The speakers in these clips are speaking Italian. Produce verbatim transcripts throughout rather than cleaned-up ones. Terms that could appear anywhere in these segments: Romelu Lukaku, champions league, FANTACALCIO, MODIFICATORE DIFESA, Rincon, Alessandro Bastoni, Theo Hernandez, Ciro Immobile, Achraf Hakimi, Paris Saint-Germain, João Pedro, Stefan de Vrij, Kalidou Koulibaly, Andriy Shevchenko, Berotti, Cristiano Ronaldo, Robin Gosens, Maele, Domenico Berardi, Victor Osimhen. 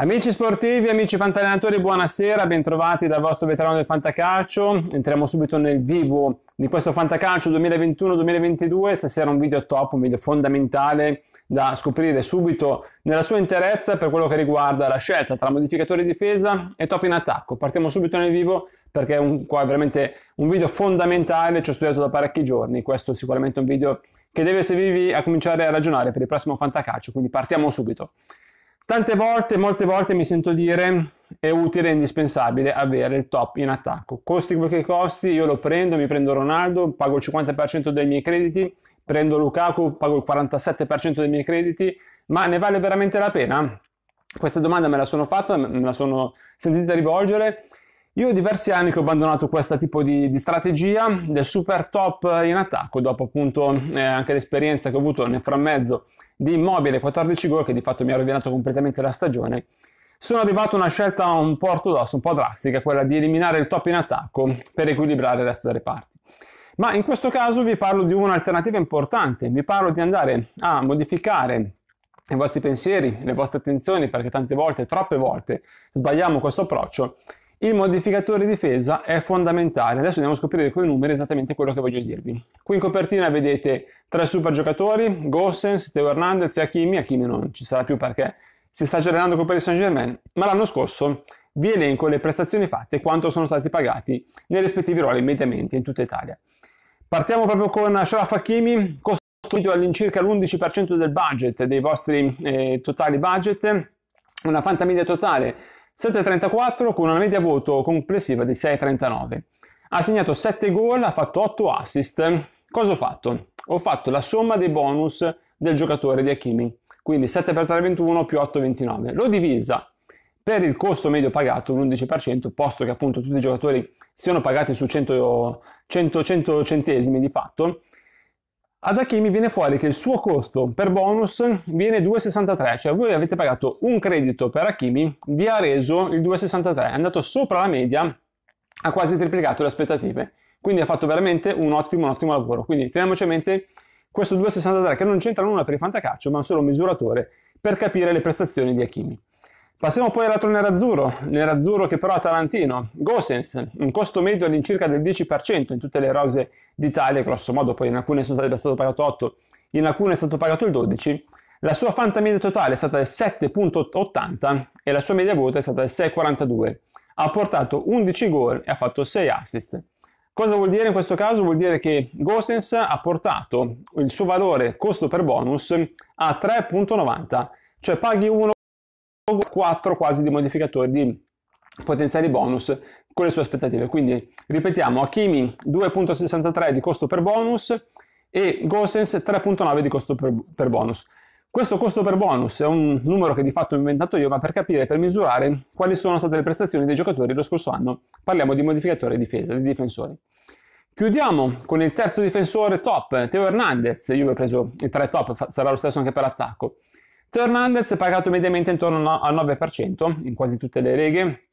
Amici sportivi, amici fantallenatori, buonasera, bentrovati dal vostro veterano del Fantacalcio. Entriamo subito nel vivo di questo Fantacalcio duemilaventuno duemilaventidue. Stasera un video top, un video fondamentale da scoprire subito nella sua interezza per quello che riguarda la scelta tra modificatori difesa e top in attacco. Partiamo subito nel vivo perché è un, qua è veramente un video fondamentale, ci ho studiato da parecchi giorni. Questo è sicuramente un video che deve servirvi a cominciare a ragionare per il prossimo Fantacalcio, quindi partiamo subito. Tante volte, molte volte mi sento dire è utile e indispensabile avere il top in attacco. Costi quel che costi, io lo prendo, mi prendo Ronaldo, pago il cinquanta per cento dei miei crediti, prendo Lukaku, pago il quarantasette per cento dei miei crediti, ma ne vale veramente la pena? Questa domanda me la sono fatta, me la sono sentita rivolgere. Io ho diversi anni che ho abbandonato questo tipo di, di strategia del super top in attacco, dopo appunto eh, anche l'esperienza che ho avuto nel frammezzo di Immobile, quattordici gol, che di fatto mi ha rovinato completamente la stagione. Sono arrivato a una scelta un po' ortodossa, un po' drastica, quella di eliminare il top in attacco per equilibrare il resto delle parti. Ma in questo caso vi parlo di un'alternativa importante, vi parlo di andare a modificare i vostri pensieri, le vostre attenzioni, perché tante volte, troppe volte, sbagliamo questo approccio. Il modificatore difesa è fondamentale. Adesso andiamo a scoprire con i numeri esattamente quello che voglio dirvi. Qui in copertina vedete tre super giocatori: Gosens, Theo Hernandez e Hakimi. Hakimi non ci sarà più perché si sta allenando con Paris Saint-Germain, ma l'anno scorso vi elenco le prestazioni fatte e quanto sono stati pagati nei rispettivi ruoli mediamente in tutta Italia. Partiamo proprio con Achraf Hakimi, costituito all'incirca l'undici per cento del budget, dei vostri eh, totali budget, una fantamedia totale sette virgola trentaquattro con una media voto complessiva di sei virgola trentanove. Ha segnato sette gol, ha fatto otto assist. Cosa ho fatto? Ho fatto la somma dei bonus del giocatore di Hakimi, quindi sette per tre ventuno più otto virgola ventinove. L'ho divisa per il costo medio pagato, l'undici per cento, posto che appunto tutti i giocatori siano pagati su cento, cento, cento centesimi di fatto. Ad Hakimi viene fuori che il suo costo per bonus viene due virgola sessantatré, cioè voi avete pagato un credito per Hakimi, vi ha reso il due virgola sessantatré, è andato sopra la media, ha quasi triplicato le aspettative, quindi ha fatto veramente un ottimo, un ottimo lavoro. Quindi teniamoci a mente questo due virgola sessantatré che non c'entra nulla per il fantacalcio, ma è un solo misuratore per capire le prestazioni di Hakimi. Passiamo poi all'altro nerazzurro, nerazzurro che però è tarantino, Gosens, un costo medio all'incirca del dieci per cento in tutte le rose d'Italia, grosso modo, poi in alcune è stato pagato otto, in alcune è stato pagato il dodici, la sua fantamedia totale è stata del sette virgola ottanta e la sua media vota è stata del sei virgola quarantadue, ha portato undici gol e ha fatto sei assist. Cosa vuol dire in questo caso? Vuol dire che Gosens ha portato il suo valore costo per bonus a tre virgola novanta, cioè paghi uno quattro quasi di modificatori, di potenziali bonus con le sue aspettative. Quindi ripetiamo, Hakimi due virgola sessantatré di costo per bonus e Gosens tre virgola nove di costo per, per bonus. Questo costo per bonus è un numero che di fatto ho inventato io, ma per capire, per misurare quali sono state le prestazioni dei giocatori lo scorso anno. Parliamo di modificatore difesa, di difensori. Chiudiamo con il terzo difensore top, Theo Hernandez. Io ho preso i tre top, sarà lo stesso anche per l'attacco. Theo Hernandez è pagato mediamente intorno al nove per cento in quasi tutte le righe,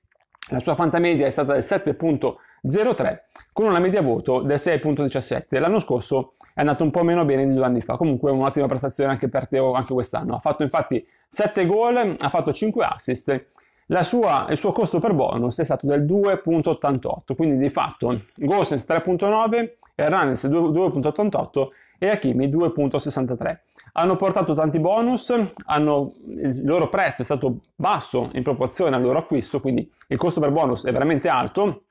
la sua fantamedia è stata del sette virgola zero tre con una media voto del sei virgola diciassette, l'anno scorso è andato un po' meno bene di due anni fa, comunque un'ottima prestazione anche per Theo anche quest'anno, ha fatto infatti sette gol, ha fatto cinque assist, la sua, il suo costo per bonus è stato del due virgola ottantotto, quindi di fatto Gosens tre virgola nove, Hernandez due virgola ottantotto e Hakimi due virgola sessantatré. Hanno portato tanti bonus, hanno, il loro prezzo è stato basso in proporzione al loro acquisto, quindi il costo per bonus è veramente alto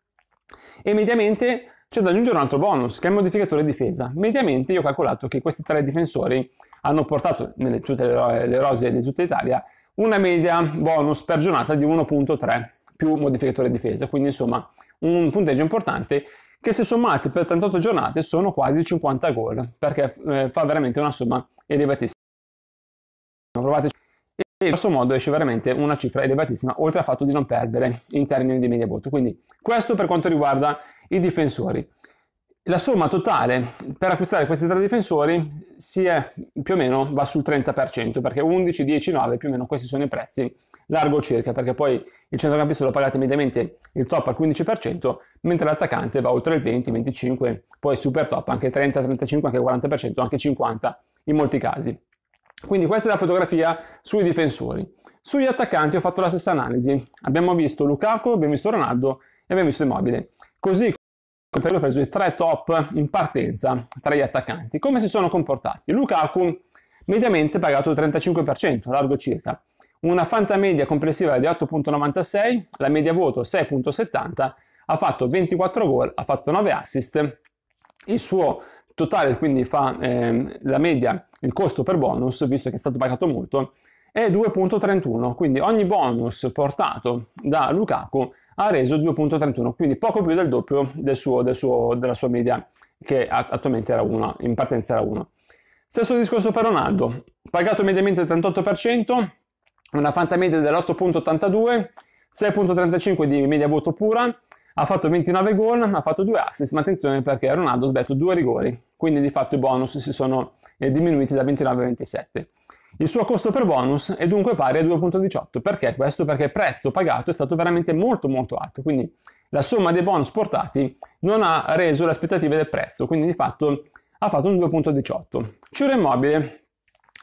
e mediamente c'è da aggiungere un altro bonus che è il modificatore difesa. Mediamente io ho calcolato che questi tre difensori hanno portato nelle tutte le, le rose di tutta Italia una media bonus per giornata di uno virgola tre più modificatore difesa, quindi insomma un punteggio importante che se sommati per trentotto giornate sono quasi cinquanta gol, perché eh, fa veramente una somma elevatissima. Provate e in questo modo esce veramente una cifra elevatissima, oltre al fatto di non perdere in termini di media voto. Quindi questo per quanto riguarda i difensori. La somma totale per acquistare questi tre difensori si è più o meno va sul trenta per cento, perché undici, dieci, nove più o meno questi sono i prezzi largo circa, perché poi il centrocampista lo pagate mediamente il top al quindici per cento, mentre l'attaccante va oltre il venti, venticinque, poi super top anche trenta, trentacinque, anche quaranta per cento, anche cinquanta per cento in molti casi. Quindi questa è la fotografia sui difensori. Sugli attaccanti ho fatto la stessa analisi. Abbiamo visto Lukaku, abbiamo visto Ronaldo e abbiamo visto Immobile. Così ho preso i tre top in partenza tra gli attaccanti. Come si sono comportati? Lukaku mediamente pagato il trentacinque per cento, largo circa. Una fanta media complessiva di otto virgola novantasei, la media voto sei virgola settanta, ha fatto ventiquattro gol, ha fatto nove assist. Il suo totale quindi fa eh, la media, il costo per bonus, visto che è stato pagato molto, è due virgola trentuno, quindi ogni bonus portato da Lukaku ha reso due virgola trentuno, quindi poco più del doppio del suo, del suo, della sua media, che attualmente era uno, in partenza era uno. Stesso discorso per Ronaldo, pagato mediamente il trentotto per cento, una fanta media dell'otto virgola ottantadue, sei virgola trentacinque di media voto pura, ha fatto ventinove gol, ha fatto due assist, ma attenzione perché Ronaldo ha sbagliato due rigori, quindi di fatto i bonus si sono diminuiti da ventinove a ventisette. Il suo costo per bonus è dunque pari a due virgola diciotto, perché questo? Perché il prezzo pagato è stato veramente molto molto alto, quindi la somma dei bonus portati non ha reso le aspettative del prezzo, quindi di fatto ha fatto un due virgola diciotto. Ciro Immobile,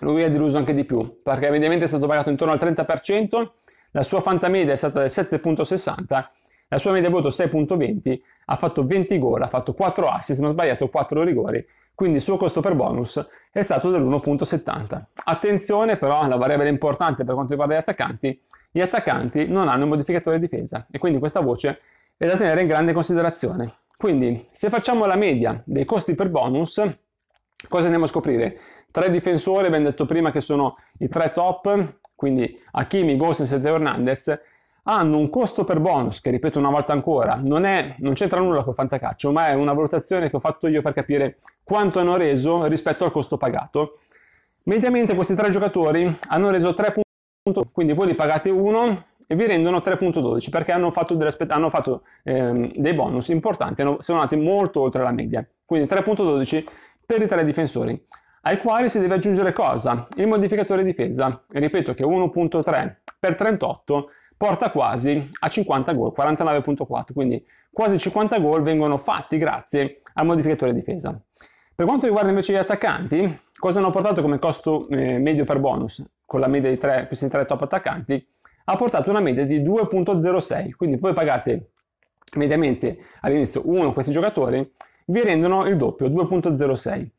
lui è deluso anche di più, perché evidentemente è stato pagato intorno al trenta per cento, la sua fantamedia è stata del sette virgola sessanta, la sua media voto sei virgola venti, ha fatto venti gol, ha fatto quattro assist, ma ha sbagliato quattro rigori, quindi il suo costo per bonus è stato dell'uno virgola settanta. Attenzione però, la variabile importante per quanto riguarda gli attaccanti, gli attaccanti non hanno un modificatore difesa e quindi questa voce è da tenere in grande considerazione. Quindi se facciamo la media dei costi per bonus, cosa andiamo a scoprire? Tre difensori, abbiamo detto prima che sono i tre top, quindi Hakimi, Gosens e Theo Hernandez, hanno un costo per bonus che, ripeto una volta ancora, non è, non c'entra nulla col fantacalcio, ma è una valutazione che ho fatto io per capire quanto hanno reso rispetto al costo pagato. Mediamente questi tre giocatori hanno reso tre virgola dodici, quindi voi li pagate uno e vi rendono tre virgola dodici perché hanno fatto, delle, hanno fatto ehm, dei bonus importanti, hanno, sono andati molto oltre la media, quindi tre virgola dodici per i tre difensori, ai quali si deve aggiungere cosa? Il modificatore difesa, e ripeto che uno virgola tre per trentotto porta quasi a cinquanta gol, quarantanove virgola quattro, quindi quasi cinquanta gol vengono fatti grazie al modificatore difesa. Per quanto riguarda invece gli attaccanti, cosa hanno portato come costo eh, medio per bonus? Con la media di tre, questi tre top attaccanti, ha portato una media di due virgola zero sei, quindi voi pagate mediamente all'inizio uno questi giocatori, vi rendono il doppio, due virgola zero sei.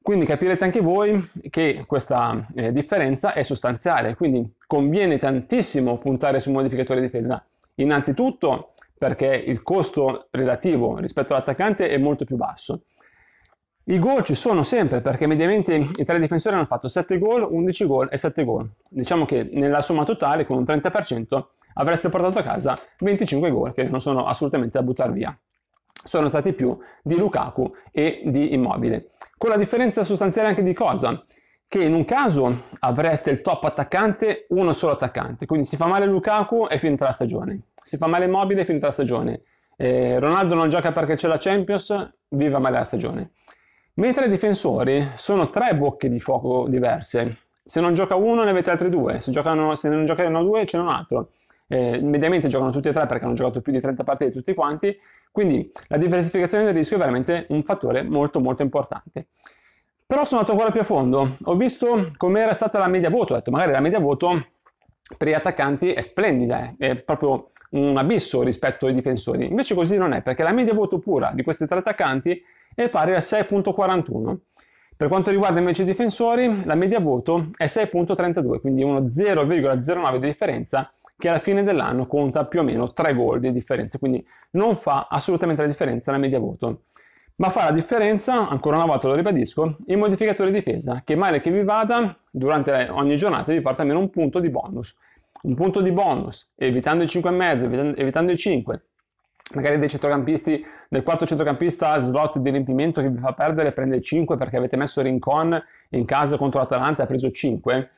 Quindi capirete anche voi che questa eh, differenza è sostanziale, quindi conviene tantissimo puntare sul modificatore difesa, innanzitutto perché il costo relativo rispetto all'attaccante è molto più basso. I gol ci sono sempre perché mediamente i tre difensori hanno fatto sette gol, undici gol e sette gol. Diciamo che nella somma totale con un trenta per cento avreste portato a casa venticinque gol che non sono assolutamente da buttare via. Sono stati più di Lukaku e di Immobile. Con la differenza sostanziale anche di cosa? Che in un caso avreste il top attaccante, uno solo attaccante, quindi si fa male Lukaku e finita la stagione, si fa male Immobile e finita la stagione, eh, Ronaldo non gioca perché c'è la Champions, viva male la stagione. Mentre i difensori sono tre bocche di fuoco diverse, se non gioca uno ne avete altri due, se, giocano, se non giocano due ce n'è un altro. Eh, mediamente giocano tutti e tre perché hanno giocato più di trenta partite tutti quanti, quindi la diversificazione del rischio è veramente un fattore molto molto importante. Però sono andato ancora più a fondo, ho visto com'era stata la media voto, ho detto magari la media voto per gli attaccanti è splendida, eh? È proprio un abisso rispetto ai difensori, invece così non è, perché la media voto pura di questi tre attaccanti è pari a sei virgola quarantuno. Per quanto riguarda invece i difensori, la media voto è sei virgola trentadue, quindi uno zero virgola zero nove di differenza, che alla fine dell'anno conta più o meno tre gol di differenza, quindi non fa assolutamente la differenza la media voto, ma fa la differenza, ancora una volta lo ribadisco, il modificatore difesa, che male che vi vada, durante ogni giornata vi porta almeno un punto di bonus, un punto di bonus, evitando i cinque e mezzo, evitando, evitando i cinque, magari dei centrocampisti, del quarto centrocampista slot di riempimento che vi fa perdere, prende cinque perché avete messo Rincon in casa contro l'Atalanta e ha preso cinque,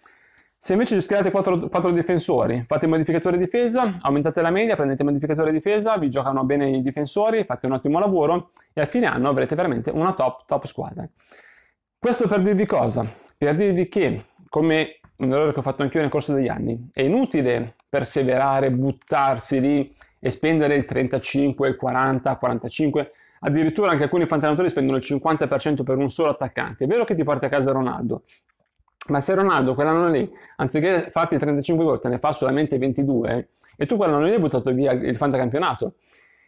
Se invece schierate quattro difensori, fate il modificatore difesa, aumentate la media, prendete il modificatore difesa, vi giocano bene i difensori, fate un ottimo lavoro e a fine anno avrete veramente una top, top squadra. Questo per dirvi cosa? Per dirvi che, come un errore che ho fatto anch'io nel corso degli anni, è inutile perseverare, buttarsi lì e spendere il trentacinque, il quaranta, il quarantacinque, addirittura anche alcuni fantanatori spendono il cinquanta per cento per un solo attaccante. È vero che ti porti a casa Ronaldo, Ma se Ronaldo quell'anno lì, anziché farti trentacinque gol, te ne fa solamente ventidue, e tu quell'anno lì hai buttato via il fantacampionato.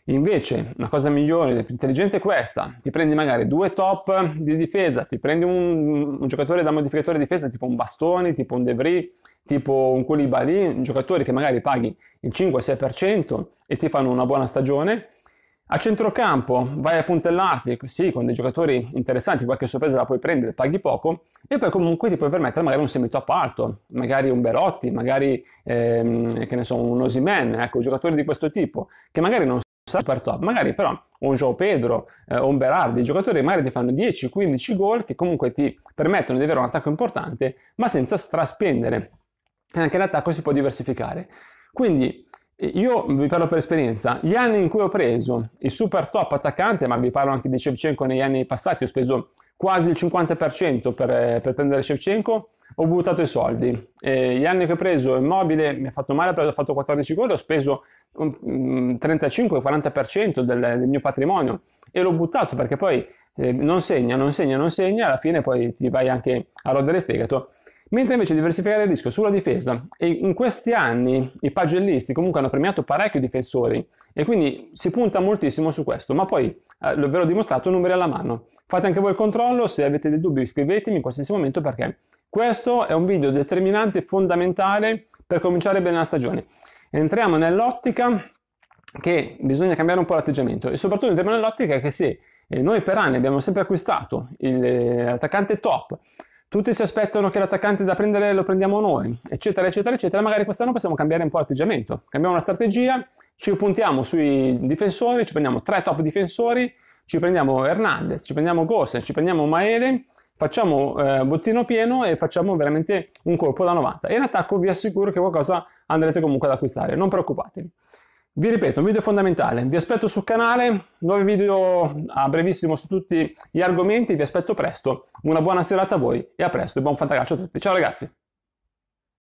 Invece, una cosa migliore, più intelligente è questa: ti prendi magari due top di difesa, ti prendi un, un giocatore da modificatore di difesa, tipo un Bastoni, tipo un De Vrij, tipo un Koulibaly, giocatori che magari paghi il cinque sei per cento e ti fanno una buona stagione. A centrocampo vai a puntellarti, sì, con dei giocatori interessanti, qualche sorpresa la puoi prendere, paghi poco, e poi comunque ti puoi permettere magari un semitop alto, magari un Berotti, magari ehm, che ne so, un Osimhen, ecco, giocatori di questo tipo, che magari non sono super top, magari però un João Pedro, eh, un Berardi, giocatori che magari ti fanno dieci quindici gol, che comunque ti permettono di avere un attacco importante, ma senza straspendere. E anche l'attacco si può diversificare. Quindi, io vi parlo per esperienza, gli anni in cui ho preso il super top attaccante, ma vi parlo anche di Shevchenko negli anni passati, ho speso quasi il cinquanta per cento per, per prendere Shevchenko, ho buttato i soldi. E gli anni che ho preso Immobile mi ha fatto male perché ho fatto quattordici gol, ho speso un trentacinque quaranta per cento del, del mio patrimonio e l'ho buttato perché poi eh, non segna, non segna, non segna, alla fine poi ti vai anche a rodere il fegato. Mentre invece diversificare il rischio sulla difesa, e in questi anni i pagellisti comunque hanno premiato parecchi difensori e quindi si punta moltissimo su questo, ma poi eh, ve l'ho dimostrato, numeri alla mano. Fate anche voi il controllo, se avete dei dubbi scrivetemi in qualsiasi momento, perché questo è un video determinante, fondamentale per cominciare bene la stagione. Entriamo nell'ottica che bisogna cambiare un po' l'atteggiamento e soprattutto entriamo nell'ottica che sì, noi per anni abbiamo sempre acquistato l'attaccante top. Tutti si aspettano che l'attaccante da prendere lo prendiamo noi, eccetera, eccetera, eccetera. Magari quest'anno possiamo cambiare un po' l'atteggiamento. Cambiamo la strategia, ci puntiamo sui difensori, ci prendiamo tre top difensori, ci prendiamo Hernandez, ci prendiamo Gosens, ci prendiamo Maele, facciamo eh, bottino pieno e facciamo veramente un colpo da novanta. E in attacco vi assicuro che qualcosa andrete comunque ad acquistare, non preoccupatevi. Vi ripeto, un video fondamentale, vi aspetto sul canale, nuovi video a brevissimo su tutti gli argomenti, vi aspetto presto, una buona serata a voi e a presto e buon fantacalcio a tutti, ciao ragazzi!